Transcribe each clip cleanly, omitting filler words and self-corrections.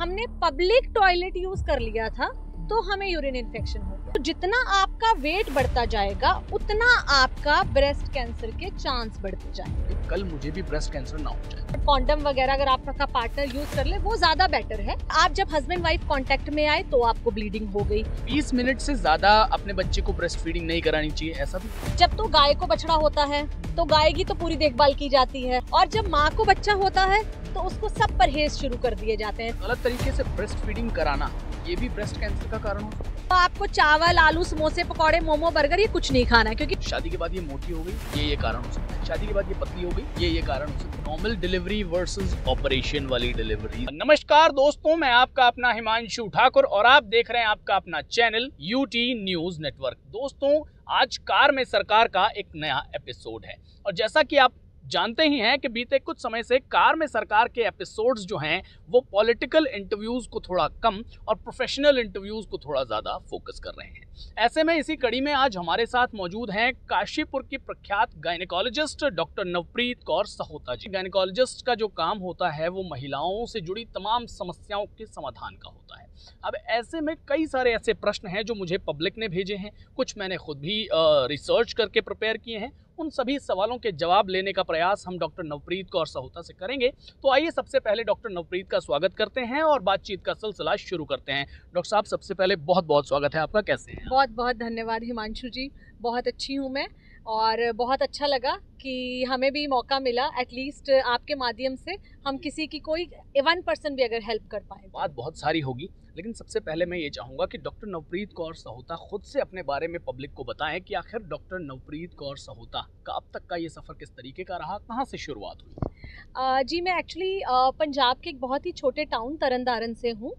हमने public toilet use कर लिया था तो हमें यूरिन इन्फेक्शन हो गया। तो जितना आपका वेट बढ़ता जाएगा उतना आपका ब्रेस्ट कैंसर के चांस बढ़ते जाएंगे। कल मुझे भी ब्रेस्ट कैंसर ना हो जाए। कॉन्डम वगैरह अगर आपका पार्टनर यूज कर ले वो ज्यादा बेटर है। आप जब हस्बैंड वाइफ कॉन्टेक्ट में आए तो आपको ब्लीडिंग हो गई। 20 मिनट से ज्यादा अपने बच्चे को ब्रेस्ट फीडिंग नहीं करानी चाहिए। ऐसा भी जब तो गाय को बछड़ा होता है तो गाय की तो पूरी देखभाल की जाती है, और जब माँ को बच्चा होता है तो उसको सब परहेज शुरू कर दिए जाते हैं। गलत तरीके से ब्रेस्ट फीडिंग कराना ये भी ब्रेस्ट कैंसर का कारण हो। तो आपको चावल, आलू, समोसे, पकौड़े, मोमो, बर्गर ये कुछ नहीं खाना है, क्योंकि शादी के बाद ये मोटी हो गई ये कारण हो सकता है, शादी के बाद ये पतली हो गई ये कारण हो सकता है। नॉर्मल डिलीवरी वर्सेस ऑपरेशन वाली डिलीवरी। नमस्कार दोस्तों, मैं आपका अपना हिमांशु ठाकुर और आप देख रहे हैं आपका अपना चैनल YouTube News Network। दोस्तों, आज कार में सरकार का एक नया एपिसोड है और जैसा कि आप जानते ही हैं कि बीते कुछ समय से कार में सरकार के एपिसोड्स जो हैं वो पॉलिटिकल इंटरव्यूज़ को थोड़ा कम और प्रोफेशनल इंटरव्यूज़ को थोड़ा ज़्यादा फोकस कर रहे हैं। ऐसे में इसी कड़ी में आज हमारे साथ मौजूद हैं काशीपुर की प्रख्यात gynaecologist doctor Navpreet Kaur Sahota ji. Gynaecologist का जो काम होता है वो महिलाओं से जुड़ी तमाम समस्याओं के समाधान का होता है। अब ऐसे में कई सारे ऐसे प्रश्न हैं जो मुझे पब्लिक ने भेजे हैं, कुछ मैंने खुद भी रिसर्च करके प्रिपेयर किए हैं। उन सभी सवालों के जवाब लेने का प्रयास हम डॉक्टर नवप्रीत कौर सहोता से करेंगे। तो आइए सबसे पहले डॉक्टर नवप्रीत का स्वागत करते हैं और बातचीत का सिलसिला शुरू करते हैं। डॉक्टर साहब, सबसे पहले बहुत बहुत स्वागत है आपका। कैसे हैं? बहुत बहुत धन्यवाद हिमांशु जी, बहुत अच्छी हूँ मैं और बहुत अच्छा लगा कि हमें भी मौका मिला एटलीस्ट आपके माध्यम से हम किसी की कोई 1% भी अगर हेल्प कर पाए। बात बहुत सारी होगी, लेकिन सबसे पहले मैं ये चाहूँगा कि डॉक्टर नवप्रीत कौर सहोता खुद से अपने बारे में पब्लिक को बताएं कि आखिर डॉक्टर नवप्रीत कौर सहोता का अब तक का ये सफ़र किस तरीके का रहा, कहाँ से शुरुआत हुई? जी मैं एक्चुअली पंजाब के एक बहुत ही छोटे टाउन तरनतारन से हूँ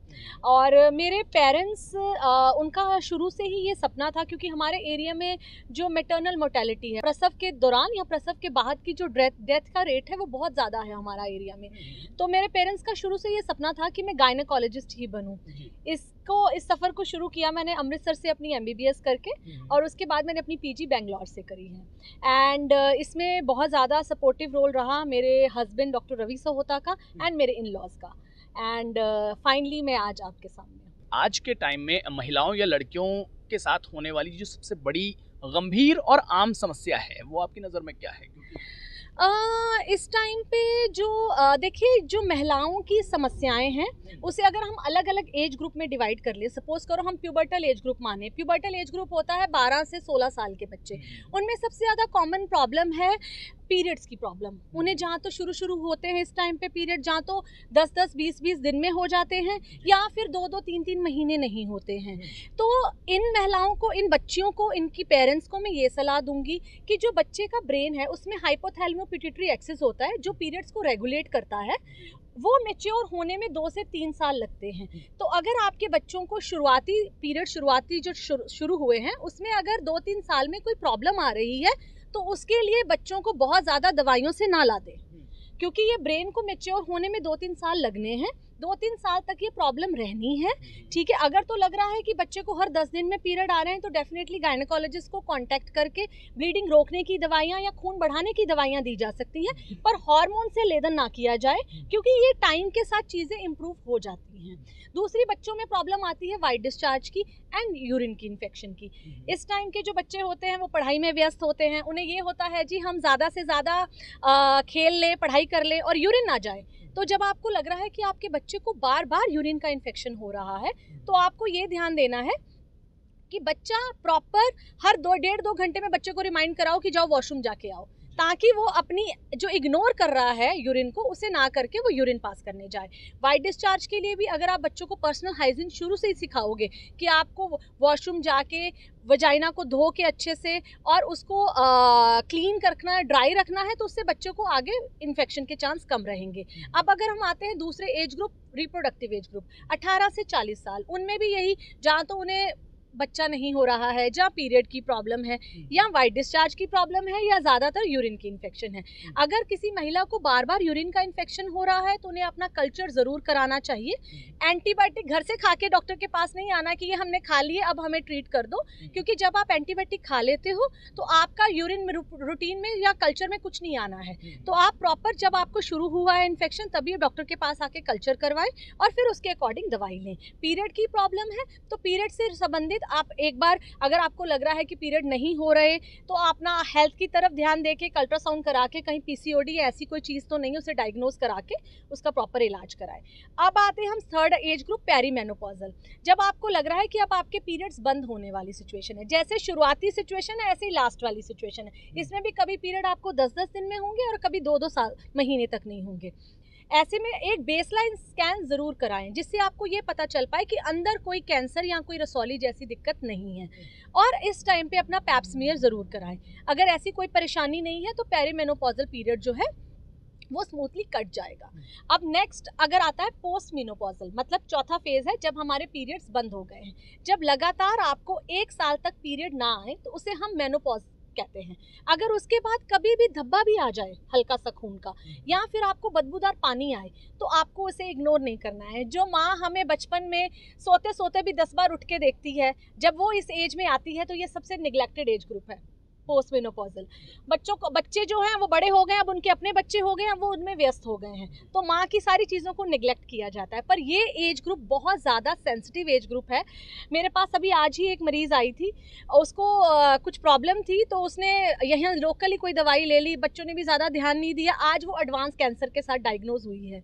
और मेरे पेरेंट्स उनका शुरू से ही ये सपना था, क्योंकि हमारे एरिया में जो मैटरनल मोर्टेलिटी है प्रसव के दौरान या प्रसव के बाद की जो डेथ का रेट है वो बहुत ज़्यादा है हमारा एरिया में। तो मेरे पेरेंट्स का शुरू से ये सपना था कि मैं गायनेकोलॉजिस्ट ही बनूँ। इस सफ़र को शुरू किया मैंने अमृतसर से अपनी MBBS करके और उसके बाद मैंने अपनी PG बैंगलोर से करी है। एंड इसमें बहुत ज़्यादा सपोर्टिव रोल रहा मेरे हस्बैंड डॉक्टर रवि सोहोता का एंड मेरे इन लॉज का। एंड फाइनली मैं आज आपके सामने। आज के टाइम में महिलाओं या लड़कियों के साथ होने वाली जो सबसे बड़ी गंभीर और आम समस्या है वो आपकी नज़र में क्या है? इस टाइम पे जो देखिए जो महिलाओं की समस्याएं हैं उसे अगर हम अलग अलग एज ग्रुप में डिवाइड कर ले, सपोज करो हम प्यूबर्टल एज ग्रुप माने। प्यूबर्टल एज ग्रुप होता है 12 से 16 साल के बच्चे, उनमें सबसे ज़्यादा कॉमन प्रॉब्लम है पीरियड्स की प्रॉब्लम। उन्हें जहाँ तो शुरू होते हैं इस टाइम पे पीरियड, जहाँ तो 10-10, 20-20 दिन में हो जाते हैं या फिर 2-2, 3-3 महीने नहीं होते हैं। तो इन महिलाओं को, इन बच्चियों को, इनकी पेरेंट्स को मैं ये सलाह दूंगी कि जो बच्चे का ब्रेन है उसमें हाइपोथैलेमो-पिट्यूटरी एक्सिस होता है जो पीरियड्स को रेगुलेट करता है, वो मेच्योर होने में 2 से 3 साल लगते हैं। तो अगर आपके बच्चों को शुरुआती पीरियड शुरू हुए हैं उसमें अगर 2-3 साल में कोई प्रॉब्लम आ रही है तो उसके लिए बच्चों को बहुत ज़्यादा दवाइयों से ना ला दे, क्योंकि ये ब्रेन को मैच्योर होने में 2-3 साल लगने हैं। 2-3 साल तक ये प्रॉब्लम रहनी है, ठीक है। अगर तो लग रहा है कि बच्चे को हर 10 दिन में पीरियड आ रहे हैं तो डेफिनेटली गायनेकोलॉजिस्ट को कांटेक्ट करके ब्लीडिंग रोकने की दवाइयाँ या खून बढ़ाने की दवाइयाँ दी जा सकती हैं, पर हार्मोन से लेदन ना किया जाए क्योंकि ये टाइम के साथ चीज़ें इम्प्रूव हो जाती हैं। दूसरी बच्चों में प्रॉब्लम आती है वाइड डिस्चार्ज की एंड यूरिन की इन्फेक्शन की। इस टाइम के जो बच्चे होते हैं वो पढ़ाई में व्यस्त होते हैं, उन्हें ये होता है जी हम ज़्यादा से ज़्यादा खेल लें, पढ़ाई कर लें और यूरिन ना जाए। तो जब आपको लग रहा है कि आपके बच्चे को बार बार यूरिन का इन्फेक्शन हो रहा है तो आपको ये ध्यान देना है कि बच्चा प्रॉपर हर 1.5-2 घंटे में बच्चे को रिमाइंड कराओ कि जाओ वॉशरूम जाके आओ, ताकि वो अपनी जो इग्नोर कर रहा है यूरिन को उसे ना करके वो यूरिन पास करने जाए। वाइड डिस्चार्ज के लिए भी अगर आप बच्चों को पर्सनल हाइजीन शुरू से ही सिखाओगे कि आपको वॉशरूम जाके वजाइना को धो के अच्छे से और उसको क्लीन रखना है, ड्राई रखना है, तो उससे बच्चों को आगे इन्फेक्शन के चांस कम रहेंगे। अब अगर हम आते हैं दूसरे age group, reproductive age group 18 से 40 साल, उनमें भी यही जहाँ तो उन्हें बच्चा नहीं हो रहा है, या पीरियड की प्रॉब्लम है, या वाइट डिस्चार्ज की प्रॉब्लम है, या ज़्यादातर यूरिन की इन्फेक्शन है। अगर किसी महिला को बार बार यूरिन का इन्फेक्शन हो रहा है तो उन्हें अपना कल्चर ज़रूर कराना चाहिए। एंटीबायोटिक घर से खा के डॉक्टर के पास नहीं आना कि ये हमने खा लिए अब हमें ट्रीट कर दो, क्योंकि जब आप एंटीबायोटिक खा लेते हो तो आपका यूरिन रूटीन में या कल्चर में कुछ नहीं आना है। तो आप प्रॉपर जब आपको शुरू हुआ है इन्फेक्शन तभी डॉक्टर के पास आके कल्चर करवाएं और फिर उसके अकॉर्डिंग दवाई लें। पीरियड की प्रॉब्लम है तो पीरियड से संबंधित आप एक बार अगर आपको लग रहा है कि पीरियड नहीं हो रहे तो अपना हेल्थ की तरफ ध्यान देके अल्ट्रासाउंड करा के कहीं पीसीओडी ऐसी कोई चीज़ तो नहीं, उसे डायग्नोज करा के उसका प्रॉपर इलाज कराएं। अब आते हैं हम थर्ड एज ग्रुप पेरीमेनोपॉजल। जब आपको लग रहा है कि अब आपके पीरियड्स बंद होने वाली सिचुएशन है, जैसे शुरुआती सिचुएशन है ऐसे ही लास्ट वाली सिचुएशन है। इसमें भी कभी पीरियड आपको 10-10 दिन में होंगे और कभी 2-2 साल महीने तक नहीं होंगे। ऐसे में एक बेसलाइन स्कैन ज़रूर कराएं जिससे आपको ये पता चल पाए कि अंदर कोई कैंसर या कोई रसौली जैसी दिक्कत नहीं है। और इस टाइम पे अपना पैप स्मीयर ज़रूर कराएं। अगर ऐसी कोई परेशानी नहीं है तो पेरीमेनोपॉजल पीरियड जो है वो स्मूथली कट जाएगा। अब नेक्स्ट अगर आता है पोस्ट मेनोपॉजल, मतलब चौथा फेज़ है जब हमारे पीरियड्स बंद हो गए हैं। जब लगातार आपको 1 साल तक पीरियड ना आए तो उसे हम मेनोपॉज कहते हैं। अगर उसके बाद कभी भी धब्बा भी आ जाए हल्का सा खून का, या फिर आपको बदबूदार पानी आए, तो आपको उसे इग्नोर नहीं करना है। जो माँ हमें बचपन में सोते सोते भी 10 बार उठ के देखती है, जब वो इस एज में आती है तो ये सबसे निगलेक्टेड एज ग्रुप है पोस्ट मेनोपॉजल। बच्चे जो हैं वो बड़े हो गए, अब उनके अपने बच्चे हो गए, अब वो उनमें व्यस्त हो गए हैं, तो माँ की सारी चीज़ों को निगलेक्ट किया जाता है। पर ये एज ग्रुप बहुत ज़्यादा सेंसिटिव एज ग्रुप है। मेरे पास अभी आज ही एक मरीज़ आई थी, उसको कुछ प्रॉब्लम थी तो उसने यहाँ लोकली कोई दवाई ले ली, बच्चों ने भी ज़्यादा ध्यान नहीं दिया, आज वो एडवांस कैंसर के साथ डायग्नोज हुई है।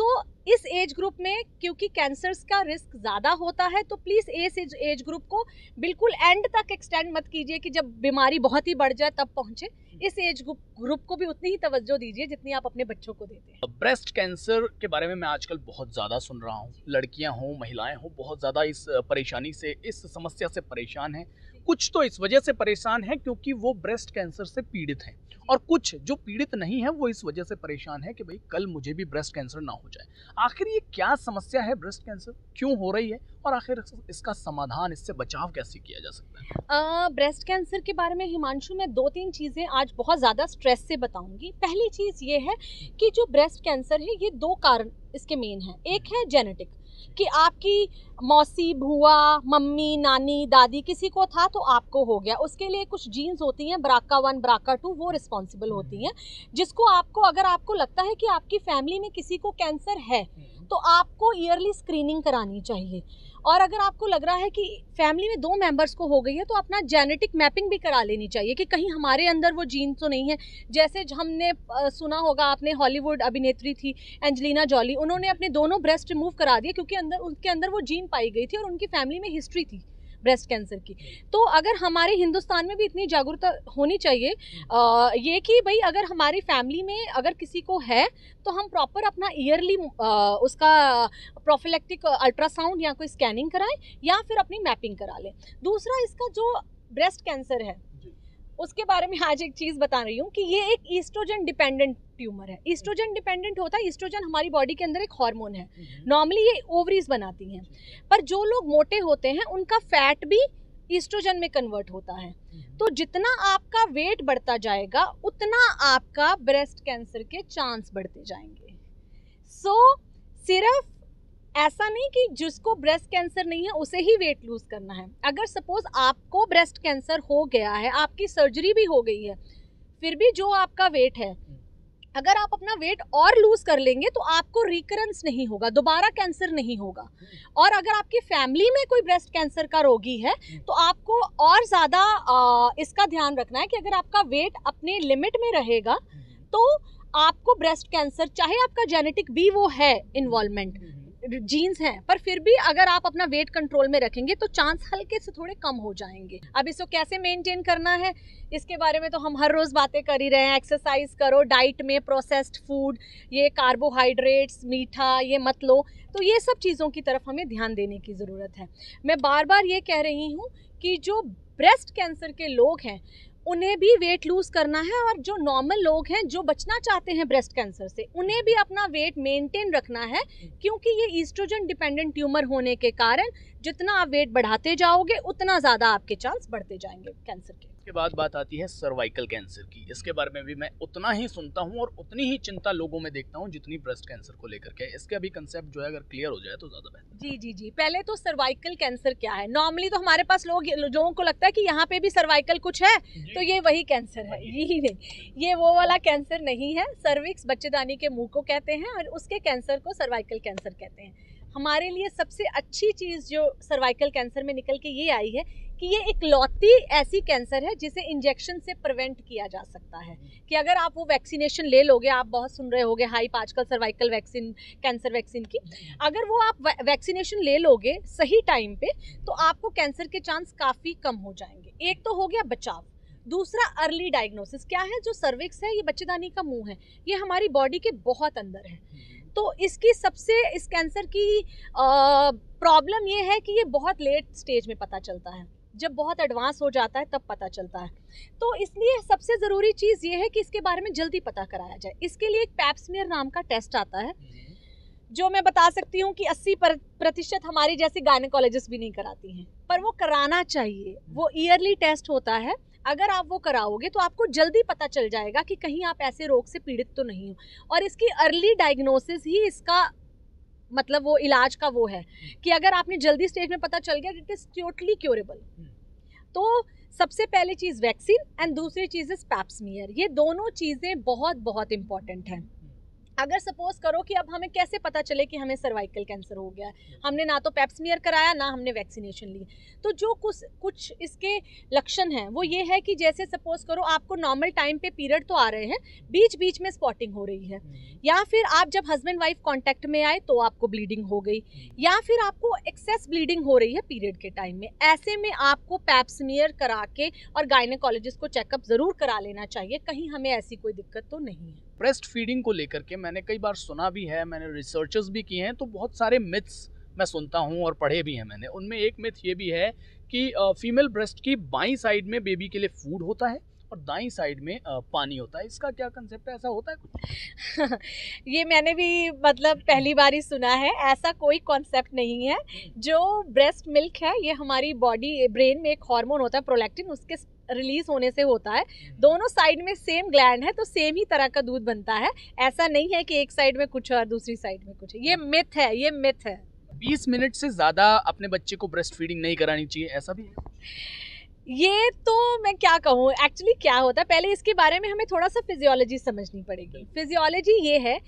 सो इस एज ग्रुप में क्योंकि कैंसर्स का रिस्क ज़्यादा होता है तो प्लीज़ इस एज ग्रुप को बिल्कुल एंड तक एक्सटेंड मत कीजिए कि जब बीमारी बहुत ही बढ़ जाए तब पहुँचे। इस एज ग्रुप को भी उतनी ही तवज्जो दीजिए जितनी आप अपने बच्चों को देते हैं। ब्रेस्ट कैंसर के बारे में मैं आजकल बहुत ज़्यादा सुन रहा हूँ, लड़कियाँ हों महिलाएँ हों बहुत ज़्यादा इस परेशानी से, इस समस्या से परेशान हैं। कुछ तो इस वजह से परेशान हैं क्योंकि वो ब्रेस्ट कैंसर से पीड़ित हैं, और कुछ जो पीड़ित नहीं है वो इस वजह से परेशान है कि भाई कल मुझे भी ब्रेस्ट कैंसर ना हो जाए। आखिर ये क्या समस्या है, ब्रेस्ट कैंसर क्यों हो रही है, और आखिर इसका समाधान, इससे बचाव कैसे किया जा सकता है? ब्रेस्ट कैंसर के बारे में हिमांशु मैं 2-3 चीज़ें आज बहुत ज़्यादा स्ट्रेस से बताऊंगी। पहली चीज़ ये है कि जो ब्रेस्ट कैंसर है ये 2 कारण इसके मेन हैं। एक है जेनेटिक, कि आपकी मौसी, भुआ, मम्मी, नानी, दादी किसी को था तो आपको हो गया। उसके लिए कुछ जीन्स होती हैं BRCA1, BRCA2, वो रिस्पॉन्सिबल होती हैं, जिसको आपको अगर आपको लगता है कि आपकी फैमिली में किसी को कैंसर है तो आपको ईयरली स्क्रीनिंग करानी चाहिए। और अगर आपको लग रहा है कि फैमिली में 2 मेंबर्स को हो गई है तो अपना जेनेटिक मैपिंग भी करा लेनी चाहिए कि कहीं हमारे अंदर वो जीन तो नहीं है। जैसे हमने सुना होगा, आपने हॉलीवुड अभिनेत्री थी एंजेलिना जॉली, उन्होंने अपने 2 ब्रेस्ट रिमूव करा दिए क्योंकि उनके अंदर वो जीन पाई गई थी और उनकी फैमिली में हिस्ट्री थी ब्रेस्ट कैंसर की। तो अगर हमारे हिंदुस्तान में भी इतनी जागरूकता होनी चाहिए ये कि भाई अगर हमारी फैमिली में अगर किसी को है तो हम प्रॉपर अपना ईयरली उसका प्रोफिलेक्टिक अल्ट्रासाउंड या कोई स्कैनिंग कराएं या फिर अपनी मैपिंग करा लें। दूसरा, इसका जो ब्रेस्ट कैंसर है उसके बारे में आज एक चीज़ बता रही हूँ कि ये एक ईस्ट्रोजन डिपेंडेंट ट्यूमर है। ईस्ट्रोजन डिपेंडेंट होता है, ईस्ट्रोजन हमारी बॉडी के अंदर एक हार्मोन है, नॉर्मली ये ओवरीज बनाती हैं। पर जो लोग मोटे होते हैं उनका फैट भी ईस्ट्रोजन में कन्वर्ट होता है। तो जितना आपका वेट बढ़ता जाएगा उतना आपका ब्रेस्ट कैंसर के चांस बढ़ते जाएंगे। सो सिर्फ ऐसा नहीं कि जिसको ब्रेस्ट कैंसर नहीं है उसे ही वेट लूज़ करना है। अगर सपोज़ आपको ब्रेस्ट कैंसर हो गया है, आपकी सर्जरी भी हो गई है, फिर भी जो आपका वेट है अगर आप अपना वेट और लूज़ कर लेंगे तो आपको रिकरेंस नहीं होगा, दोबारा कैंसर नहीं होगा। और अगर आपकी फैमिली में कोई ब्रेस्ट कैंसर का रोगी है तो आपको और ज़्यादा इसका ध्यान रखना है कि अगर आपका वेट अपने लिमिट में रहेगा तो आपको ब्रेस्ट कैंसर, चाहे आपका जेनेटिक भी वो है इन्वॉल्वमेंट, जीन्स हैं, पर फिर भी अगर आप अपना वेट कंट्रोल में रखेंगे तो चांस हल्के से थोड़े कम हो जाएंगे। अब इसको कैसे मेंटेन करना है इसके बारे में तो हम हर रोज़ बातें कर ही रहे हैं। एक्सरसाइज करो, डाइट में प्रोसेस्ड फूड, ये कार्बोहाइड्रेट्स, मीठा ये मत लो, तो ये सब चीज़ों की तरफ हमें ध्यान देने की ज़रूरत है। मैं बार बार ये कह रही हूँ कि जो ब्रेस्ट कैंसर के लोग हैं उन्हें भी वेट लूज करना है, और जो नॉर्मल लोग हैं जो बचना चाहते हैं ब्रेस्ट कैंसर से उन्हें भी अपना वेट मेंटेन रखना है, क्योंकि ये ईस्ट्रोजन डिपेंडेंट ट्यूमर होने के कारण जितना आप वेट बढ़ाते जाओगे उतना ज़्यादा आपके चांस बढ़ते जाएंगे कैंसर के। इसके बाद बात आती है सर्वाइकल कैंसर की। इसके बारे में भी मैं उतना ही सुनता हूँ और उतनी ही चिंता लोगों में देखता हूँ जितनी ब्रेस्ट कैंसर को लेकर के। इसका भी कंसेप्ट जो है अगर क्लियर हो जाए तो ज़्यादा बेहतर। जी, पहले तो सर्वाइकल कैंसर क्या है। नॉर्मली तो हमारे पास लोगों को लगता है कि यहाँ पे भी सर्वाइकल कुछ है तो ये वही कैंसर है। यही नहीं, ये वो वाला कैंसर नहीं है। सर्विक्स बच्चेदानी के मुँह को कहते हैं और उसके कैंसर को सर्वाइकल कैंसर कहते हैं। हमारे लिए सबसे अच्छी चीज़ जो सर्वाइकल कैंसर में निकल के ये आई है कि ये इकलौती ऐसी कैंसर है जिसे इंजेक्शन से प्रिवेंट किया जा सकता है, कि अगर आप वो वैक्सीनेशन ले लोगे। आप बहुत सुन रहे होगे हाइप आजकल सर्वाइकल वैक्सीन, कैंसर वैक्सीन की। अगर वो आप वैक्सीनेशन ले लोगे सही टाइम पे तो आपको कैंसर के चांस काफ़ी कम हो जाएंगे। एक तो हो गया बचाव, दूसरा अर्ली डायग्नोसिस। क्या है, जो सर्विक्स है ये बच्चेदानी का मुँह है, ये हमारी बॉडी के बहुत अंदर है। तो इसकी सबसे इस कैंसर की प्रॉब्लम ये है कि ये बहुत लेट स्टेज में पता चलता है, जब बहुत एडवांस हो जाता है तब पता चलता है। तो इसलिए सबसे ज़रूरी चीज़ ये है कि इसके बारे में जल्दी पता कराया जाए। इसके लिए एक पैप स्मीयर नाम का टेस्ट आता है, जो मैं बता सकती हूँ कि 80% हमारी जैसी गायनेकोलॉजिस्ट भी नहीं कराती हैं, पर वो कराना चाहिए। वो ईयरली टेस्ट होता है, अगर आप वो कराओगे तो आपको जल्दी पता चल जाएगा कि कहीं आप ऐसे रोग से पीड़ित तो नहीं हो। और इसकी अर्ली डायग्नोसिस ही इसका मतलब वो इलाज का वो है, कि अगर आपने जल्दी स्टेज में पता चल गया इट इज़ टोटली क्योरेबल। तो सबसे पहली चीज़ वैक्सीन एंड दूसरी चीज़ इज़ पैप स्मीयर। ये दोनों चीज़ें बहुत बहुत इंपॉर्टेंट हैं। अगर सपोज करो कि अब हमें कैसे पता चले कि हमें सर्वाइकल कैंसर हो गया है, हमने ना तो पैप स्मीयर कराया ना हमने वैक्सीनेशन ली, तो जो कुछ इसके लक्षण हैं वो ये है कि जैसे सपोज करो आपको नॉर्मल टाइम पे पीरियड तो आ रहे हैं, बीच बीच में स्पॉटिंग हो रही है, या फिर आप जब हस्बैंड वाइफ कॉन्टैक्ट में आए तो आपको ब्लीडिंग हो गई, या फिर आपको एक्सेस ब्लीडिंग हो रही है पीरियड के टाइम में। ऐसे में आपको पैप स्मीयर करा के और गायनेकोलॉजिस्ट को चेकअप ज़रूर करा लेना चाहिए, कहीं हमें ऐसी कोई दिक्कत तो नहीं है। ब्रेस्ट फीडिंग को लेकर के मैंने कई बार सुना भी है, मैंने रिसर्चेस भी किए हैं, तो बहुत सारे मिथ्स मैं सुनता हूं और पढ़े भी हैं मैंने। उनमें एक मिथ ये भी है कि फीमेल ब्रेस्ट की बाईं साइड में बेबी के लिए फूड होता है और दाईं साइड में पानी होता है। इसका क्या कंसेप्ट है, ऐसा होता है कुछ? ये मैंने भी मतलब पहली बार ही सुना है। ऐसा कोई कॉन्सेप्ट नहीं है। जो ब्रेस्ट मिल्क है ये हमारी बॉडी ब्रेन में एक हार्मोन होता है प्रोलैक्टिन, उसके रिलीज होने से होता है। दोनों साइड में सेम ग्लैंड है तो सेम ही तरह का दूध बनता है। ऐसा नहीं है कि एक साइड में कुछ और दूसरी साइड में कुछ है। ये मिथ है, ये मिथ है। 20 मिनट से ज़्यादा अपने बच्चे को ब्रेस्ट फीडिंग नहीं करानी चाहिए, ऐसा भी है? ये तो मैं क्या कहूँ, एक्चुअली क्या होता है, पहले इसके बारे में हमें थोड़ा सा फिजियोलॉजी समझनी पड़ेगी। फिजियोलॉजी ये है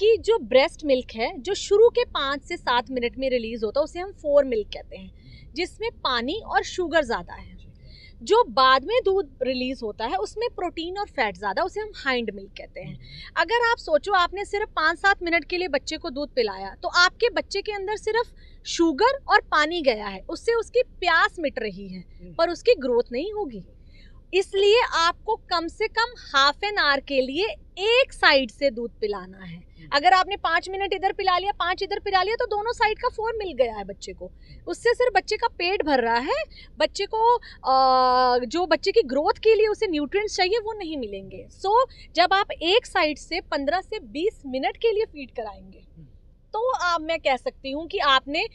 कि जो ब्रेस्ट मिल्क है जो शुरू के 5 से 7 मिनट में रिलीज़ होता है उसे हम 4 मिल्क कहते हैं, जिसमें पानी और शुगर ज़्यादा है। जो बाद में दूध रिलीज़ होता है उसमें प्रोटीन और फैट ज़्यादा, उसे हम हाइंड मिल्क कहते हैं। अगर आप सोचो आपने सिर्फ 5-7 मिनट के लिए बच्चे को दूध पिलाया तो आपके बच्चे के अंदर सिर्फ शुगर और पानी गया है, उससे उसकी प्यास मिट रही है पर उसकी ग्रोथ नहीं होगी। इसलिए आपको कम से कम ½ एन आवर के लिए एक साइड से दूध पिलाना है। अगर आपने 5 मिनट इधर पिला लिया 5 इधर पिला लिया तो दोनों साइड का 4 मिल गया है बच्चे को। उससे सिर्फ बच्चे का पेट भर रहा है, बच्चे को जो बच्चे की ग्रोथ के लिए उसे न्यूट्रिएंट्स चाहिए वो नहीं मिलेंगे। सो जब आप एक साइड से 15 से 20 मिनट के लिए फीड कराएंगे तो आप मैं कह सकती हूँ कि आपने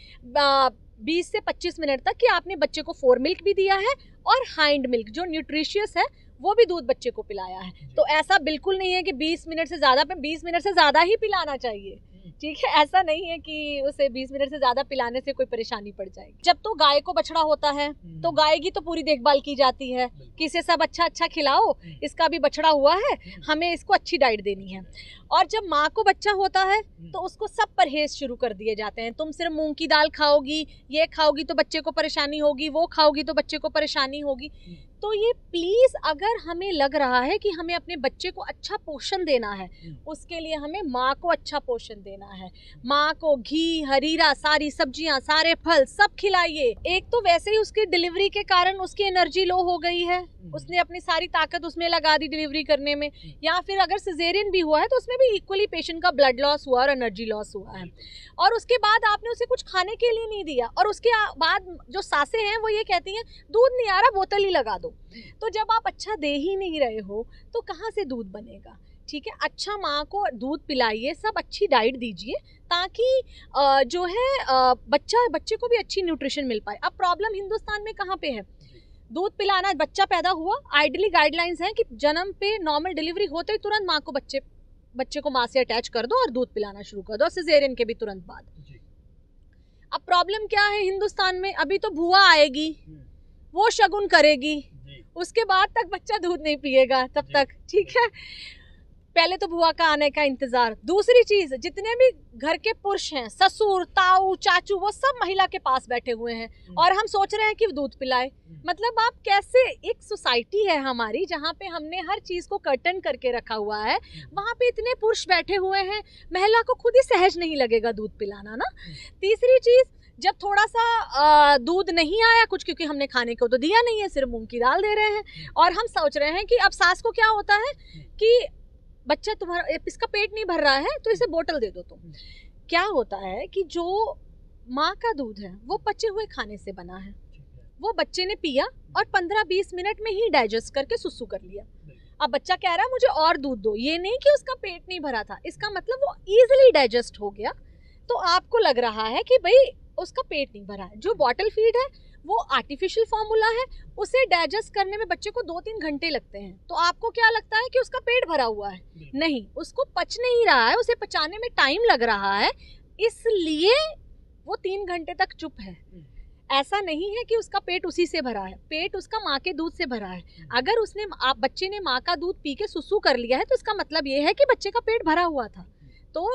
20 से 25 मिनट तक कि आपने बच्चे को 4 मिल्क भी दिया है और हाइंड मिल्क जो न्यूट्रिशियस है वो भी दूध बच्चे को पिलाया है। तो ऐसा बिल्कुल नहीं है कि 20 मिनट से ज़्यादा पे 20 मिनट से ज़्यादा ही पिलाना चाहिए, ठीक है? ऐसा नहीं है कि उसे 20 मिनट से ज़्यादा पिलाने से कोई परेशानी पड़ जाएगी। जब तो गाय को बछड़ा होता है तो गाय की तो पूरी देखभाल की जाती है कि इसे सब अच्छा अच्छा खिलाओ, इसका भी बछड़ा हुआ है हमें इसको अच्छी डाइट देनी है। और जब माँ को बच्चा होता है तो उसको सब परहेज शुरू कर दिए जाते हैं। तुम सिर्फ मूंग की दाल खाओगी, ये खाओगी तो बच्चे को परेशानी होगी, वो खाओगी तो बच्चे को परेशानी होगी। तो ये प्लीज़, अगर हमें लग रहा है कि हमें अपने बच्चे को अच्छा पोषण देना है, उसके लिए हमें माँ को अच्छा पोषण देना है। माँ को घी, हरीरा, सारी सब्जियाँ, सारे फल सब खिलाइए। एक तो वैसे ही उसकी डिलीवरी के कारण उसकी एनर्जी लो हो गई है, उसने अपनी सारी ताकत उसमें लगा दी डिलीवरी करने में, या फिर अगर सिजेरियन भी हुआ है तो उसमें भी इक्वली पेशेंट का ब्लड लॉस हुआ और एनर्जी लॉस हुआ है, और उसके बाद आपने उसे कुछ खाने के लिए नहीं दिया, और उसके बाद जो सासें हैं वो ये कहती हैं दूध नहीं आ रहा बोतल ही लगा दो। तो जब आप अच्छा दे ही नहीं रहे हो तो कहाँ से दूध बनेगा? ठीक है, अच्छा माँ को दूध पिलाइए, सब अच्छी डाइट दीजिए ताकि जो है बच्चे को भी अच्छी न्यूट्रिशन मिल पाए। अब प्रॉब्लम हिंदुस्तान में कहाँ पे है? दूध पिलाना, बच्चा पैदा हुआ, आइडियली गाइडलाइंस हैं कि जन्म पे नॉर्मल डिलीवरी होते ही तुरंत माँ को बच्चे को माँ से अटैच कर दो और दूध पिलाना शुरू कर दो, सिजेरियन के भी तुरंत बाद। अब प्रॉब्लम क्या है हिंदुस्तान में? अभी तो भुआ आएगी, वो शगुन करेगी, उसके बाद तक बच्चा दूध नहीं पिएगा तब तक। ठीक है, पहले तो बुआ का आने का इंतजार। दूसरी चीज, जितने भी घर के पुरुष हैं, ससुर, ताऊ, चाचू, वो सब महिला के पास बैठे हुए हैं और हम सोच रहे हैं कि दूध पिलाए। मतलब आप कैसे, एक सोसाइटी है हमारी जहाँ पे हमने हर चीज को कर्टन करके रखा हुआ है, वहाँ पे इतने पुरुष बैठे हुए हैं, महिला को खुद ही सहज नहीं लगेगा दूध पिलाना ना। तीसरी चीज, जब थोड़ा सा दूध नहीं आया कुछ, क्योंकि हमने खाने को तो दिया नहीं है, सिर्फ मूंग की दाल दे रहे हैं, और हम सोच रहे हैं कि अब सास को क्या होता है कि बच्चा तुम्हारा, इसका पेट नहीं भर रहा है तो इसे बोतल दे दो तुम। क्या होता है कि जो माँ का दूध है वो पचे हुए खाने से बना है, वो बच्चे ने पिया और 15-20 मिनट में ही डाइजेस्ट करके सुसु कर लिया। अब बच्चा कह रहा है मुझे और दूध दो, ये नहीं कि उसका पेट नहीं भरा था, इसका मतलब वो ईजिली डाइजेस्ट हो गया। तो आपको लग रहा है कि भाई उसका पेट नहीं भरा है। जो बॉटल फीड है वो आर्टिफिशियल फॉर्मूला है, उसे डाइजेस्ट करने में बच्चे को 2-3 घंटे लगते हैं। तो आपको क्या लगता है कि उसका पेट भरा हुआ है? नहीं, उसको पच नहीं रहा है, उसे पचाने में टाइम लग रहा है, इसलिए वो 3 घंटे तक चुप है। ऐसा नहीं है कि उसका पेट उसी से भरा है, पेट उसका माँ के दूध से भरा है। अगर उसने, आप बच्चे ने माँ का दूध पी के सुसु कर लिया है तो इसका मतलब ये है कि बच्चे का पेट भरा हुआ था। तो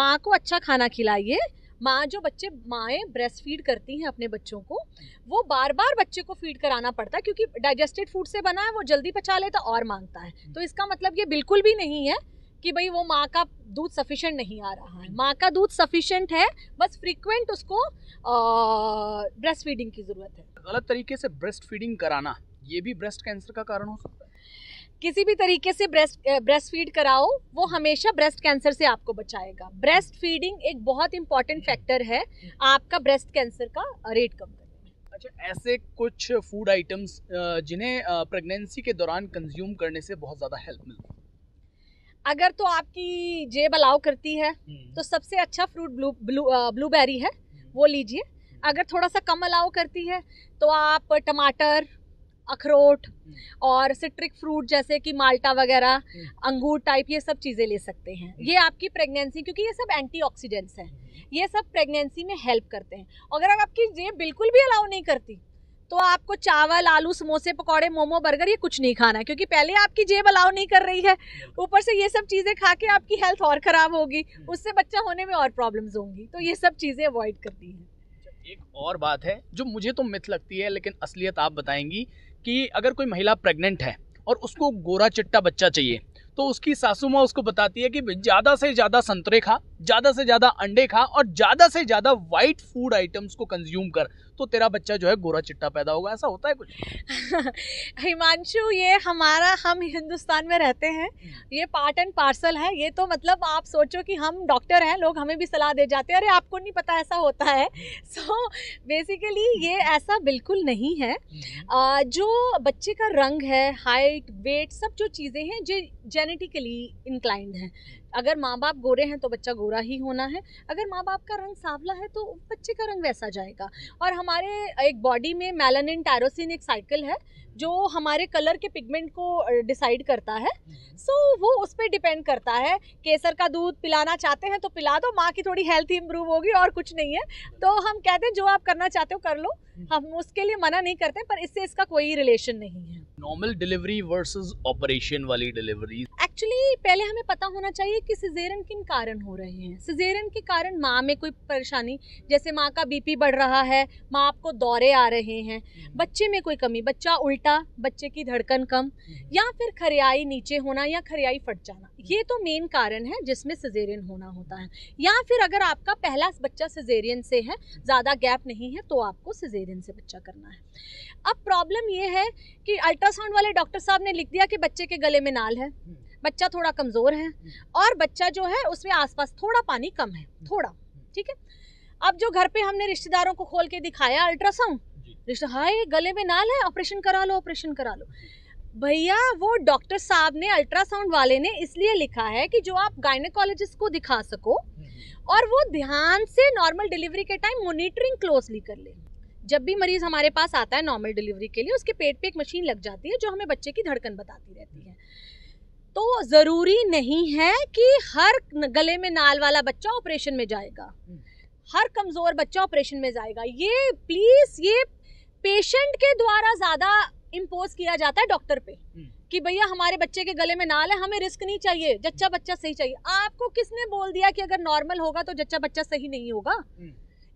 माँ को अच्छा खाना खिलाइए। माँ, जो माएँ ब्रेस्ट फीड करती हैं अपने बच्चों को, वो बार बार बच्चे को फीड कराना पड़ता है क्योंकि डाइजेस्टेड फूड से बना है, वो जल्दी पचा लेता और मांगता है। तो इसका मतलब ये बिल्कुल भी नहीं है कि भाई वो माँ का दूध सफिशिएंट नहीं आ रहा है। माँ का दूध सफिशिएंट है, बस फ्रीक्वेंट उसको ब्रेस्ट फीडिंग की ज़रूरत है। गलत तरीके से ब्रेस्ट फीडिंग कराना, ये भी ब्रेस्ट कैंसर का कारण हो सकता है। किसी भी तरीके से ब्रेस्ट फीड कराओ, वो हमेशा ब्रेस्ट कैंसर से आपको बचाएगा। ब्रेस्ट फीडिंग एक बहुत इंपॉर्टेंट फैक्टर है आपका ब्रेस्ट कैंसर का रेट कम करने में। अच्छा, ऐसे कुछ फूड आइटम्स जिन्हें प्रेगनेंसी के दौरान कंज्यूम करने से बहुत ज़्यादा हेल्प मिलती है? अगर तो आपकी जेब अलाउ करती है तो सबसे अच्छा फ्रूट ब्लूबेरी है, वो लीजिए। अगर थोड़ा सा कम अलाउ करती है तो आप टमाटर, अखरोट और सिट्रिक फ्रूट जैसे कि माल्टा वगैरह, अंगूर टाइप, ये सब चीज़ें ले सकते हैं। ये आपकी प्रेगनेंसी, क्योंकि ये सब एंटीऑक्सीडेंट्स हैं, ये सब प्रेगनेंसी में हेल्प करते हैं। अगर आपकी जेब बिल्कुल भी अलाउ नहीं करती तो आपको चावल, आलू, समोसे, पकौड़े, मोमो, बर्गर, ये कुछ नहीं खाना है, क्योंकि पहले आपकी जेब अलाउ नहीं कर रही है, ऊपर से ये सब चीज़ें खा के आपकी हेल्थ और ख़राब होगी, उससे बच्चा होने में और प्रॉब्लम्स होंगी। तो ये सब चीज़ें अवॉइड करती हैं। एक और बात है जो मुझे तो मिथ लगती है, लेकिन असलियत आप बताएंगी, कि अगर कोई महिला प्रेग्नेंट है और उसको गोरा चिट्टा बच्चा चाहिए तो उसकी सासू माँ उसको बताती है कि ज़्यादा से ज़्यादा संतरे खा, ज़्यादा से ज़्यादा अंडे खा और ज़्यादा से ज़्यादा वाइट फूड आइटम्स को कंज्यूम कर, तो तेरा बच्चा जो है गोरा चिट्टा पैदा होगा। ऐसा होता है कुछ? हिमांशु, ये हमारा, हम हिंदुस्तान में रहते हैं, ये पार्ट एंड पार्सल है। ये तो मतलब आप सोचो कि हम डॉक्टर हैं, लोग हमें भी सलाह दे जाते हैं अरे आपको नहीं पता ऐसा होता है। सो बेसिकली ये ऐसा बिल्कुल नहीं है। जो बच्चे का रंग है, हाइट, वेट, सब जो चीज़ें हैं जो जेनेटिकली इंक्लाइंड हैं। अगर माँ बाप गोरे हैं तो बच्चा गोरा ही होना है, अगर माँ बाप का रंग सांवला है तो बच्चे का रंग वैसा जाएगा। और हमारे एक बॉडी में मेलानिन, टायरोसिन एक साइकिल है जो हमारे कलर के पिगमेंट को डिसाइड करता है। सो वो उस पर डिपेंड करता है। केसर का दूध पिलाना चाहते हैं तो पिला दो, माँ की थोड़ी हेल्थ इंप्रूव होगी, और कुछ नहीं है। तो हम कहते हैं जो आप करना चाहते हो कर लो, हम उसके लिए मना नहीं करते, पर इससे इसका कोई रिलेशन नहीं है। नॉर्मल डिलीवरी वर्सेस ऑपरेशन वाली डिलीवरी, एक्चुअली पहले हमें पता होना चाहिए कि सिजेरियन किन कारण हो रहे हैं। सिजेरियन के कारण माँ में कोई परेशानी, जैसे माँ का बीपी बढ़ रहा है, माँ को दौरे आ रहे हैं, बच्चे में कोई कमी, बच्चा उल्टा, बच्चे की धड़कन कम, या फिर खरियाई नीचे होना या खरियाई फट जाना, ये तो मेन कारण है जिसमें सिजेरियन होना होता है। या फिर अगर आपका पहला बच्चा सिजेरियन से है, ज़्यादा गैप नहीं है, तो आपको सिजेरियन से बच्चा करना है। अब प्रॉब्लम ये है कि अल्ट्रासाउंड वाले डॉक्टर साहब ने लिख दिया कि बच्चे के गले में नाल है, बच्चा थोड़ा कमज़ोर है और बच्चा जो है उसमें आसपास थोड़ा पानी कम है, थोड़ा, ठीक है। अब जो घर पे हमने रिश्तेदारों को खोल के दिखाया अल्ट्रासाउंड, हाय गले में नाल है, ऑपरेशन करा लो, ऑपरेशन करा लो। भैया वो डॉक्टर साहब ने, अल्ट्रासाउंड वाले ने इसलिए लिखा है कि जो आप गायनेकोलॉजिस्ट को दिखा सको और वो ध्यान से नॉर्मल डिलीवरी के टाइम मॉनिटरिंग क्लोजली कर ले। जब भी मरीज हमारे पास आता है नॉर्मल डिलीवरी के लिए, उसके पेट पे एक मशीन लग जाती है जो हमें बच्चे की धड़कन बताती रहती है। तो ज़रूरी नहीं है कि हर गले में नाल वाला बच्चा ऑपरेशन में जाएगा, हर कमज़ोर बच्चा ऑपरेशन में जाएगा। ये प्लीज़, ये पेशेंट के द्वारा ज़्यादा इम्पोज किया जाता है डॉक्टर पे कि भैया हमारे बच्चे के गले में नाल है, हमें रिस्क नहीं चाहिए, जच्चा बच्चा सही चाहिए। आपको किसने बोल दिया कि अगर नॉर्मल होगा तो जच्चा बच्चा सही नहीं होगा?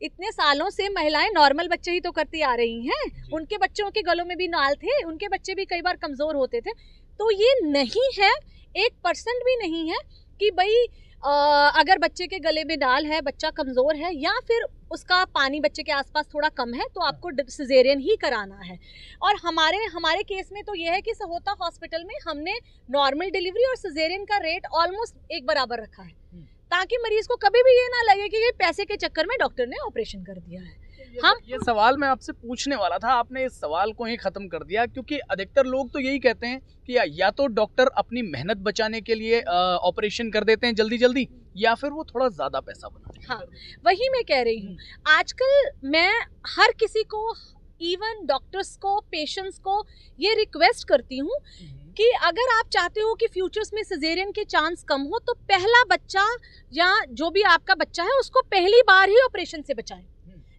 इतने सालों से महिलाएं नॉर्मल बच्चे ही तो करती आ रही हैं, उनके बच्चों के गलों में भी नाल थे, उनके बच्चे भी कई बार कमज़ोर होते थे। तो ये नहीं है, 1% भी नहीं है कि भाई अगर बच्चे के गले में नाल है, बच्चा कमज़ोर है या फिर उसका पानी बच्चे के आसपास थोड़ा कम है तो आपको सिजेरियन ही कराना है। और हमारे केस में तो ये है कि सहोता हॉस्पिटल में हमने नॉर्मल डिलीवरी और सिजेरियन का रेट ऑलमोस्ट एक बराबर रखा है, ताकि मरीज़ को कभी भी ये ना लगे कि ये पैसे के चक्कर में डॉक्टर ने ऑपरेशन कर दिया है। हम ये सवाल मैं आपसे पूछने वाला था, आपने इस सवाल को ही ख़त्म कर दिया, क्योंकि अधिकतर लोग तो यही कहते हैं कि या तो डॉक्टर अपनी मेहनत बचाने के लिए ऑपरेशन कर देते हैं जल्दी जल्दी, या फिर वो थोड़ा ज़्यादा पैसा बनाते हैं। हाँ, वही मैं कह रही हूँ। आजकल मैं हर किसी को, इवन डॉक्टर्स को, पेशेंट्स को ये रिक्वेस्ट करती हूँ कि अगर आप चाहते हो कि फ्यूचर्स में सिजेरियन के चांस कम हो तो पहला बच्चा या जो भी आपका बच्चा है उसको पहली बार ही ऑपरेशन से बचाएं।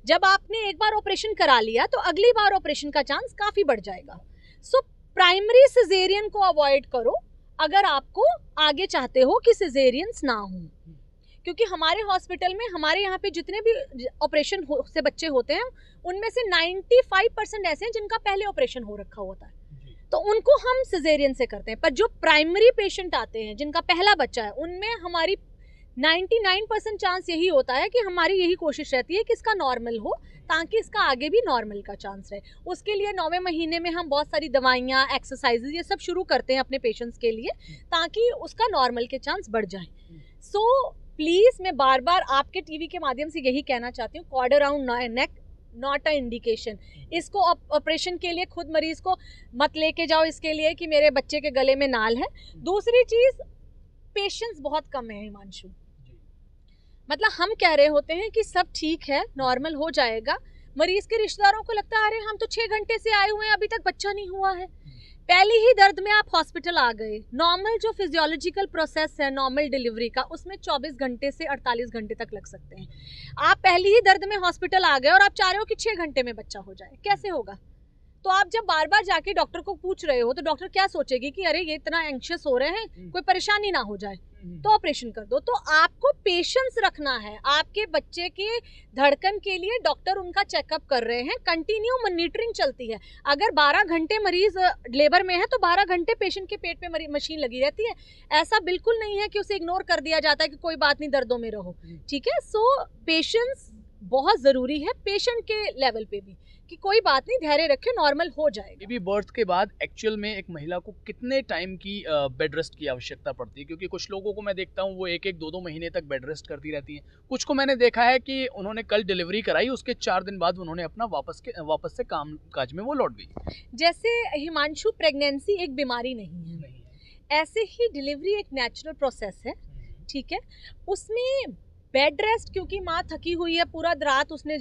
जब आपने एक बार ऑपरेशन करा लिया तो अगली बार ऑपरेशन का चांस काफ़ी बढ़ जाएगा। सो प्राइमरी सिजेरियन को अवॉइड करो अगर आपको आगे चाहते हो कि सिजेरियंस ना हों, क्योंकि हमारे हॉस्पिटल में, हमारे यहाँ पे जितने भी ऑपरेशन से बच्चे होते हैं उनमें से 95% ऐसे हैं जिनका पहले ऑपरेशन हो रखा होता है, तो उनको हम सिजेरियन से करते हैं। पर जो प्राइमरी पेशेंट आते हैं जिनका पहला बच्चा है, उनमें हमारी 99% चांस यही होता है कि हमारी यही कोशिश रहती है कि इसका नॉर्मल हो, ताकि इसका आगे भी नॉर्मल का चांस रहे। उसके लिए 9वें महीने में हम बहुत सारी दवाइयाँ, एक्सरसाइजेज ये सब शुरू करते हैं अपने पेशेंट्स के लिए, ताकि उसका नॉर्मल के चांस बढ़ जाएँ। सो प्लीज़ मैं बार बार आपके टीवी के माध्यम से यही कहना चाहती हूँ, cord around neck not a indication. इसको ऑपरेशन के लिए खुद मरीज़ को मत लेके जाओ इसके लिए कि मेरे बच्चे के गले में नाल है। दूसरी चीज़, पेशेंस बहुत कम है हिमांशु, मतलब हम कह रहे होते हैं कि सब ठीक है, नॉर्मल हो जाएगा, मरीज़ के रिश्तेदारों को लगता है अरे हम तो 6 घंटे से आए हुए हैं, अभी तक बच्चा नहीं हुआ है। पहले ही दर्द में आप हॉस्पिटल आ गए। नॉर्मल जो फिजियोलॉजिकल प्रोसेस है नॉर्मल डिलीवरी का, उसमें 24 घंटे से 48 घंटे तक लग सकते हैं। आप पहले ही दर्द में हॉस्पिटल आ गए और आप चाह रहे हो कि 6 घंटे में बच्चा हो जाए, कैसे होगा? तो आप जब बार बार जाके डॉक्टर को पूछ रहे हो तो डॉक्टर क्या सोचेगी कि अरे ये इतना एंक्शियस हो रहे हैं, कोई परेशानी ना हो जाए तो ऑपरेशन कर दो। तो आपको पेशेंस रखना है, आपके बच्चे के धड़कन के लिए डॉक्टर उनका चेकअप कर रहे हैं, कंटिन्यू मॉनिटरिंग चलती है। अगर 12 घंटे मरीज लेबर में है तो 12 घंटे पेशेंट के पेट पे मशीन लगी रहती है। ऐसा बिल्कुल नहीं है कि उसे इग्नोर कर दिया जाता है कि कोई बात नहीं, दर्दों में रहो, ठीक है। सो पेशेंस बहुत ज़रूरी है, पेशेंट के लेवल पे भी, कि कोई बात नहीं, धैर्य रखें, नॉर्मल हो जाएगा। बेबी बर्थ के बाद एक्चुअल में एक महिला को कितने टाइम की बेड रेस्ट की आवश्यकता पड़ती है? क्योंकि कुछ लोगों को मैं देखता हूँ वो 1-2 महीने तक बेड रेस्ट करती रहती हैं। कुछ को मैंने देखा है कि उन्होंने कल डिलीवरी कराई, उसके 4 दिन बाद उन्होंने अपना वापस से काम काज में वो लौट गई। जैसे हिमांशु, प्रेगनेंसी एक बीमारी नहीं है, ऐसे ही डिलीवरी एक नेचुरल प्रोसेस है, ठीक है। उसमें बेड रेस्ट, क्योंकि माँ थकी हुई है, पूरा रात उसने